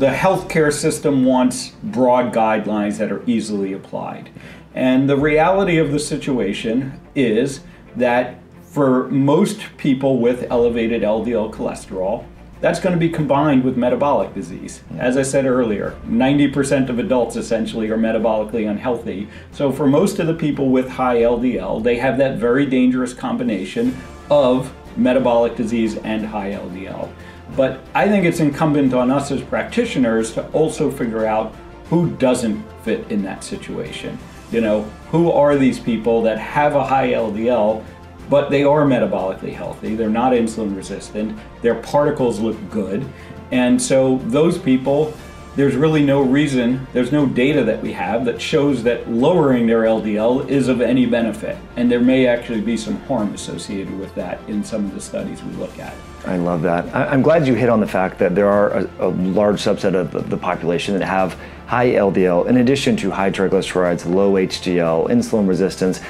the healthcare system wants broad guidelines that are easily applied. And the reality of the situation is that for most people with elevated LDL cholesterol, that's going to be combined with metabolic disease. As I said earlier, 90% of adults essentially are metabolically unhealthy. So for most of the people with high LDL, they have that very dangerous combination of metabolic disease and high LDL. But I think it's incumbent on us as practitioners to also figure out who doesn't fit in that situation. You know, who are these people that have a high LDL, but they are metabolically healthy, they're not insulin resistant, their particles look good. And so those people, there's really no reason, there's no data that we have that shows that lowering their LDL is of any benefit. And there may actually be some harm associated with that in some of the studies we look at. I love that. I'm glad you hit on the fact that there are a large subset of the population that have high LDL, in addition to high triglycerides, low HDL, insulin resistance.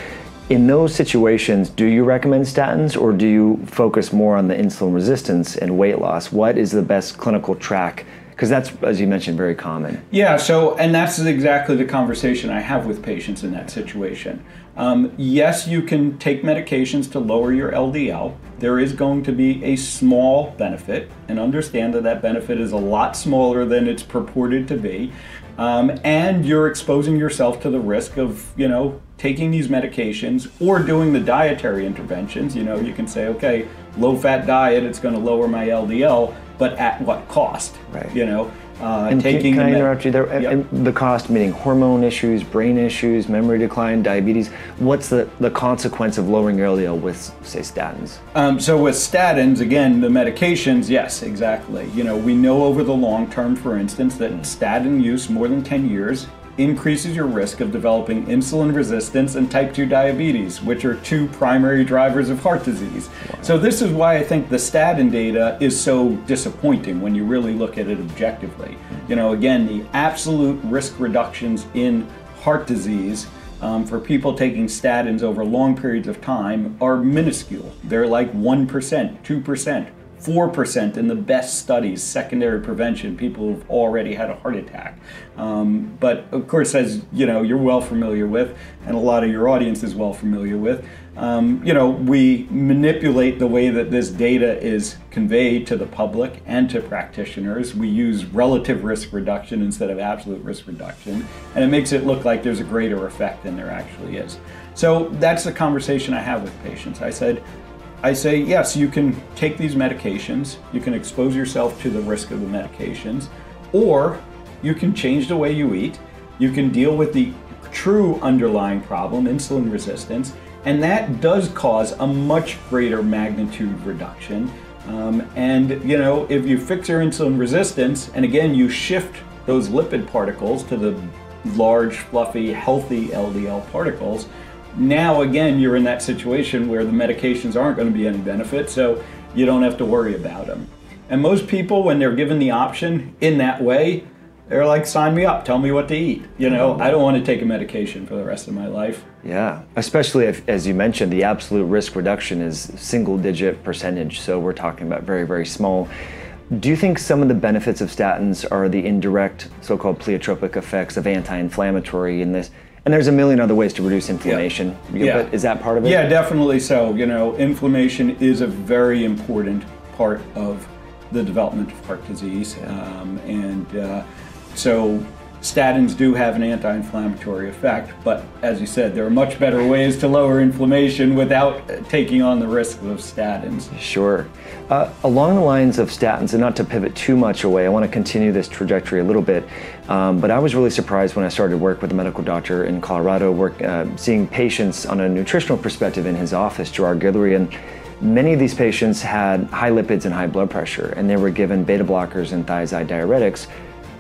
In those situations, do you recommend statins, or do you focus more on the insulin resistance and weight loss? What is the best clinical track? Because that's, as you mentioned, very common. Yeah, so, and that's exactly the conversation I have with patients in that situation. Yes, you can take medications to lower your LDL. There is going to be a small benefit, and understand that that benefit is a lot smaller than it's purported to be. And you're exposing yourself to the risk of, you know, taking these medications or doing the dietary interventions. You know, you can say, okay, low-fat diet, it's going to lower my LDL, but at what cost? Right. You know, and taking. Can I interrupt you there? Yep. The cost meaning hormone issues, brain issues, memory decline, diabetes. What's the consequence of lowering your LDL with, say, statins? So with statins, again, the medications, yes, exactly. You know, we know over the long term, for instance, that statin use more than 10 years increases your risk of developing insulin resistance and type 2 diabetes, which are two primary drivers of heart disease. Wow. So this is why I think the statin data is so disappointing when you really look at it objectively. You know, again, the absolute risk reductions in heart disease for people taking statins over long periods of time are minuscule. They're like 1%, 2%. 4% in the best studies, secondary prevention, people who've already had a heart attack. But of course, as you know, you're well familiar with, and a lot of your audience is well familiar with, you know, we manipulate the way that this data is conveyed to the public and to practitioners. We use relative risk reduction instead of absolute risk reduction, and it makes it look like there's a greater effect than there actually is. So that's the conversation I have with patients. I say, yes, you can take these medications, you can expose yourself to the risk of the medications, or you can change the way you eat, you can deal with the true underlying problem, insulin resistance, and that does cause a much greater magnitude reduction. And you know, if you fix your insulin resistance, and again, you shift those lipid particles to the large, fluffy, healthy LDL particles, now again, you're in that situation where the medications aren't going to be any benefit, so you don't have to worry about them. And most people, when they're given the option in that way, they're like, sign me up, tell me what to eat. You know, I don't want to take a medication for the rest of my life. Yeah, especially if, as you mentioned, the absolute risk reduction is single-digit percentage, so we're talking about very, very small. Do you think some of the benefits of statins are the indirect so-called pleiotropic effects of anti-inflammatory in this? And there's a million other ways to reduce inflammation. Yeah. But is that part of it? Yeah, definitely so. You know, inflammation is a very important part of the development of heart disease. So statins do have an anti-inflammatory effect, but as you said, there are much better ways to lower inflammation without taking on the risk of statins. Sure. Along the lines of statins, and not to pivot too much away, I want to continue this trajectory a little bit, but I was really surprised when I started work with a medical doctor in Colorado, seeing patients on a nutritional perspective in his office, Gerard Gillery, and many of these patients had high lipids and high blood pressure, and they were given beta blockers and thiazide diuretics,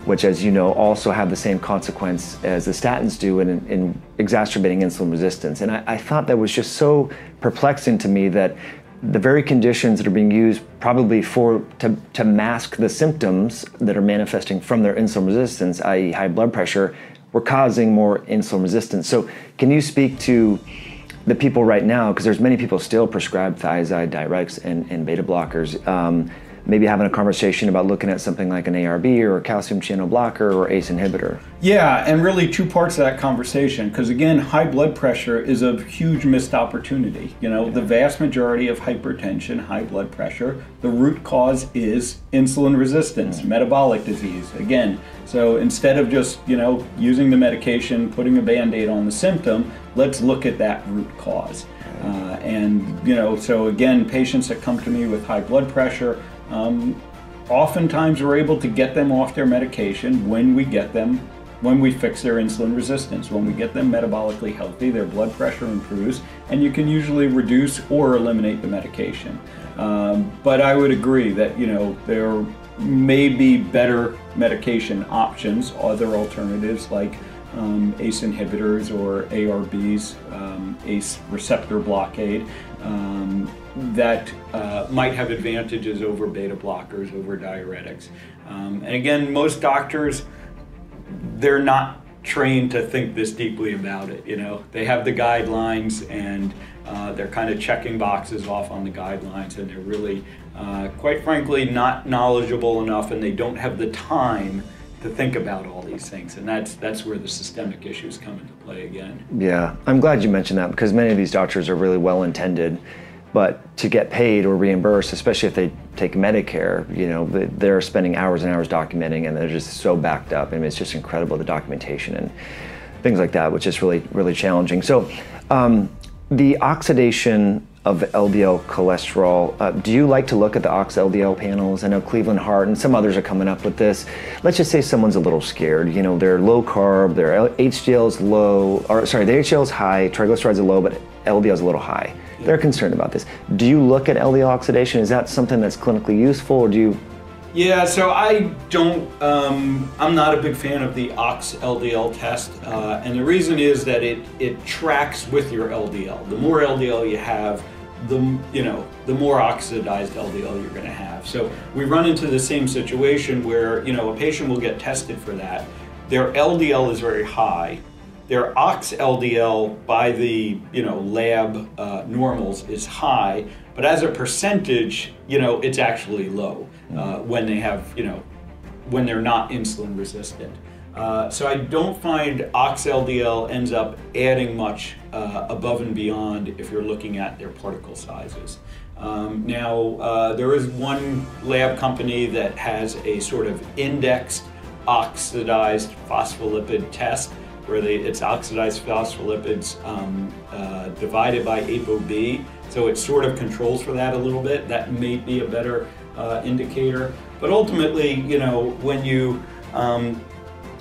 which, as you know, also have the same consequence as the statins do in exacerbating insulin resistance. And I thought that was just so perplexing to me, that the very conditions that are being used probably to mask the symptoms that are manifesting from their insulin resistance, i.e. high blood pressure, were causing more insulin resistance. So can you speak to the people right now, because there's many people still prescribed thiazide diuretics and beta blockers, maybe having a conversation about looking at something like an ARB or a calcium channel blocker or ACE inhibitor. Yeah, and really two parts of that conversation, because again, high blood pressure is a huge missed opportunity. You know, the vast majority of hypertension, high blood pressure, the root cause is insulin resistance, metabolic disease, again. So instead of just, you know, using the medication, putting a Band-Aid on the symptom, let's look at that root cause. And, you know, so again, patients that come to me with high blood pressure, oftentimes we're able to get them off their medication when we fix their insulin resistance. When we get them metabolically healthy, their blood pressure improves, and you can usually reduce or eliminate the medication. But I would agree that, you know, there may be better medication options, other alternatives like ACE inhibitors or ARBs, ACE receptor blockade, that might have advantages over beta blockers, over diuretics. And again, most doctors, they're not trained to think this deeply about it, you know. They have the guidelines and they're kind of checking boxes off on the guidelines, and they're really, quite frankly, not knowledgeable enough, and they don't have the time to think about all these things, and that's where the systemic issues come into play again. Yeah, I'm glad you mentioned that, because many of these doctors are really well-intended, but to get paid or reimbursed, especially if they take Medicare, you know, they're spending hours and hours documenting, and they're just so backed up. I mean, it's just incredible, the documentation and things like that, which is really, really challenging. So the oxidation of LDL cholesterol, do you like to look at the OX LDL panels? I know Cleveland Heart and some others are coming up with this. Let's just say someone's a little scared. You know, they're low carb, their HDL's low, or sorry, their HDL's high, triglycerides are low, but LDL's a little high. Yeah. They're concerned about this. Do you look at LDL oxidation? Is that something that's clinically useful, or do you? Yeah, so I don't, I'm not a big fan of the OX LDL test, and the reason is that it tracks with your LDL. The more LDL you have, the more oxidized LDL you're going to have. So we run into the same situation where, you know, a patient will get tested for that. Their LDL is very high. Their OX LDL by the, you know, lab normals is high, but as a percentage, you know, it's actually low when they have, you know, when they're not insulin resistant. So I don't find OX LDL ends up adding much above and beyond if you're looking at their particle sizes. Now, there is one lab company that has a sort of indexed oxidized phospholipid test, where it's oxidized phospholipids divided by ApoB, so it sort of controls for that a little bit. That may be a better indicator. But ultimately, you know, when you,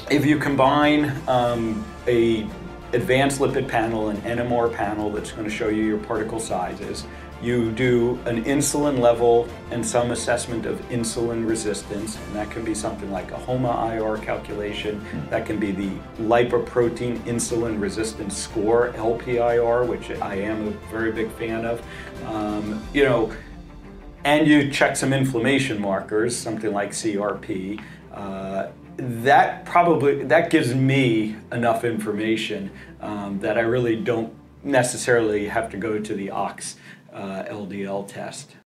if you combine a advanced lipid panel, an NMR panel that's going to show you your particle sizes, you do an insulin level and some assessment of insulin resistance, and that can be something like a HOMA-IR calculation, that can be the Lipoprotein Insulin Resistance Score, LPIR, which I am a very big fan of, you know, and you check some inflammation markers, something like CRP. That gives me enough information that I really don't necessarily have to go to the OX LDL test.